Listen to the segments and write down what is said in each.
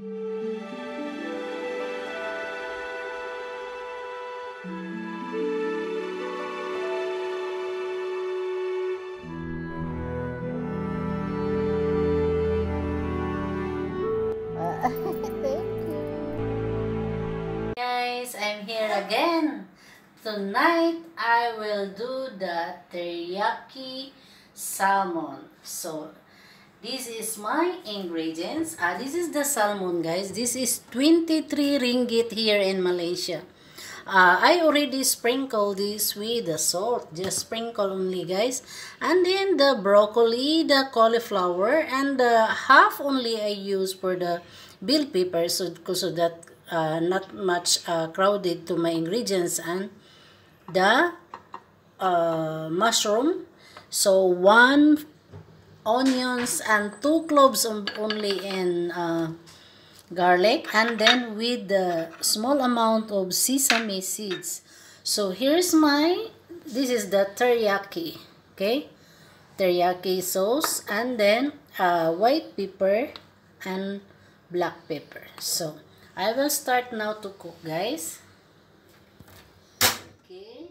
I'm here again. Tonight I will do the teriyaki salmon. So this is my ingredients. This is the salmon, guys. This is 23 ringgit here in Malaysia. I already sprinkle this with the salt. Just sprinkle only, guys. And then the broccoli, the cauliflower, and the half only I use for the bell pepper, so that not much crowded to my ingredients, and the mushroom, so 1 onions and 2 cloves only in garlic, and then with the small amount of sesame seeds. So here's my, this is the teriyaki, okay, teriyaki sauce, and then white pepper and black pepper. So I will start now to cook, guys. Okay.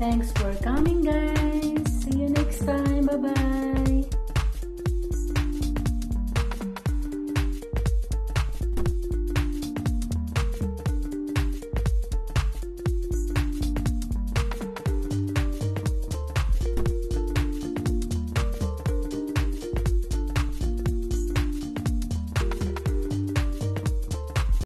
Thanks for coming, guys. See you next time. Bye-bye.